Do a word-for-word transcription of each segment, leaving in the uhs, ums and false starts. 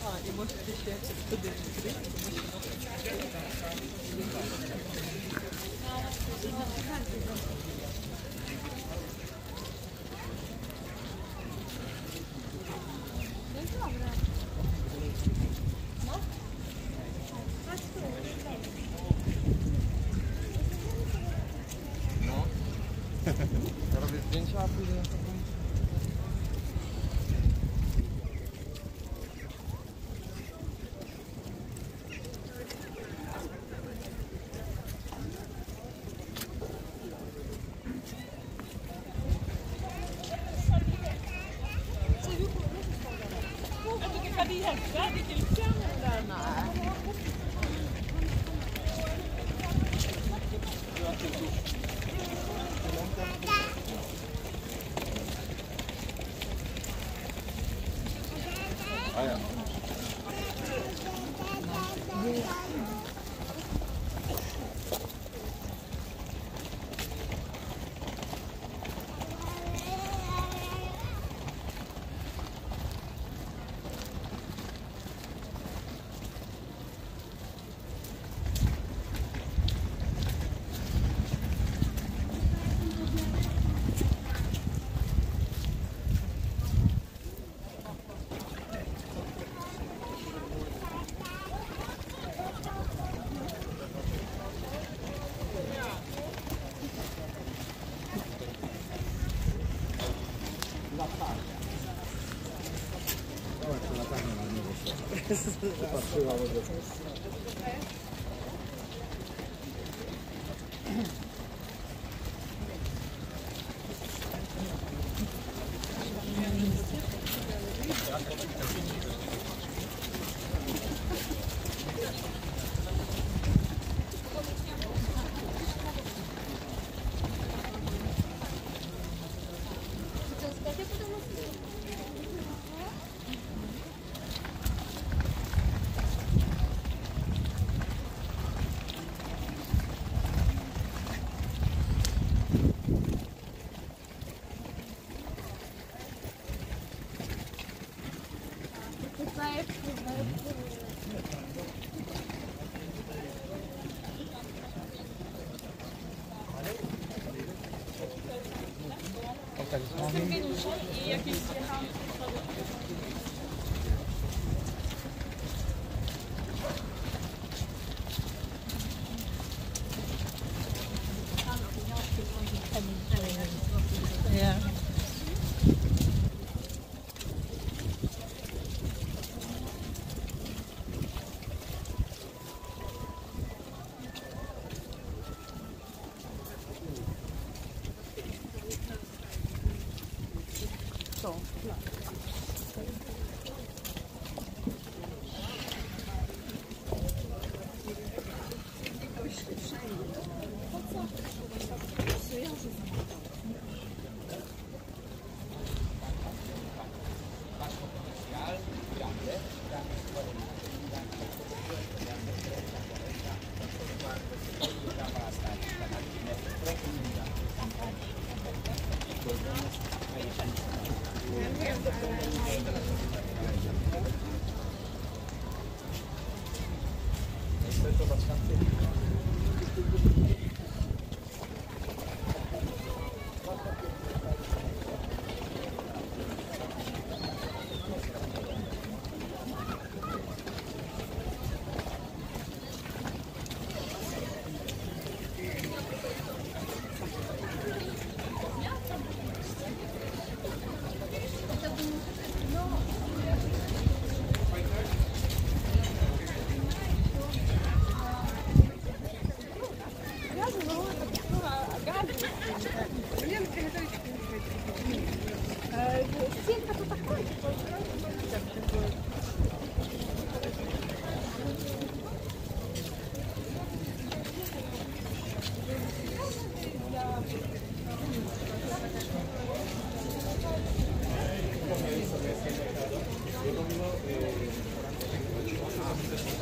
И может отличается в туды, patrzyła wodę.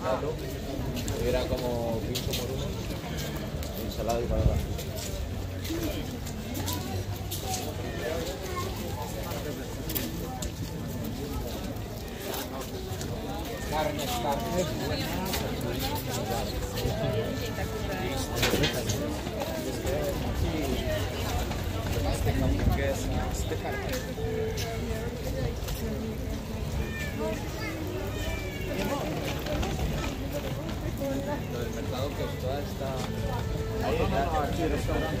plátano, hubiera como pincho por uno, ensalada y patatas. Carnes, carnes, lo del mercado que es toda esta... Ahí está, no, aquí el restaurante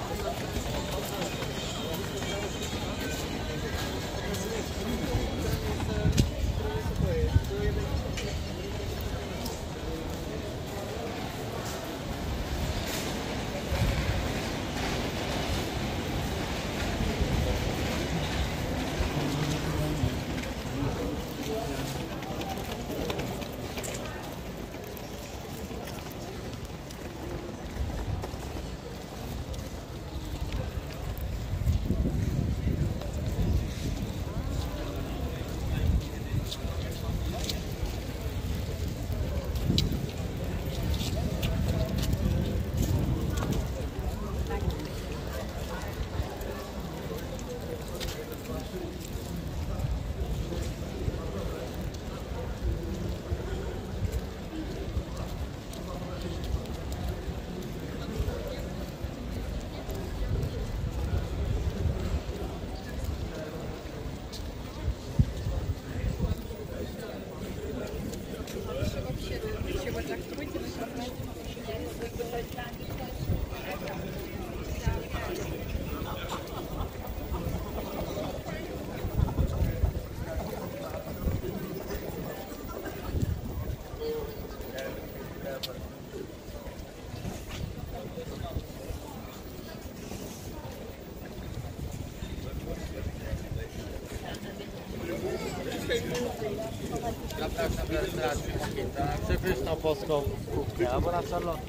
tak naprawdę stracił mochitę na przepyszną polską kuchnię, albo na szarlotkę.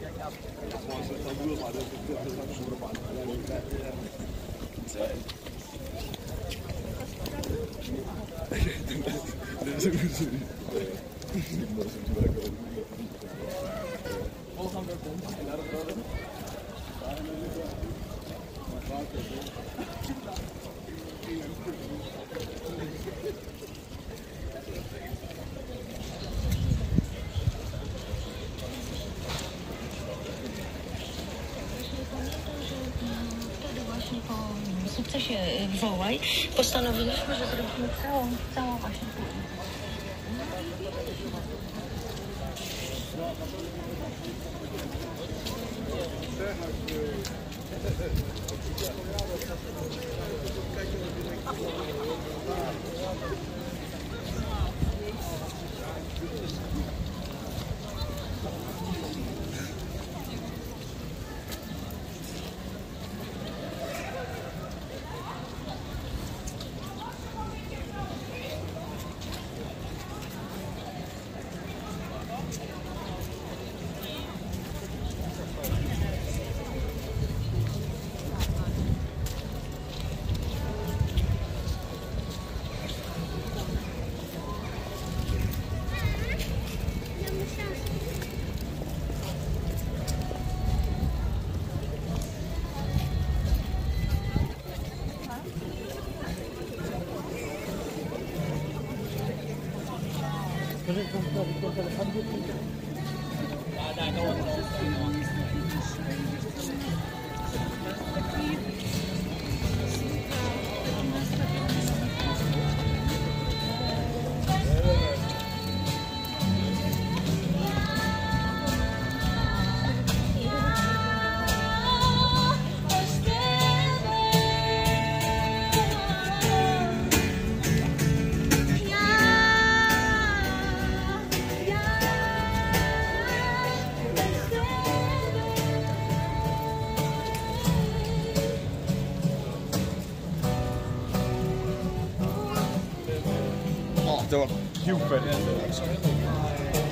Po sukcesie Wołaj postanowiliśmy, że zrobimy całą, całą właśnie Det var kul för det.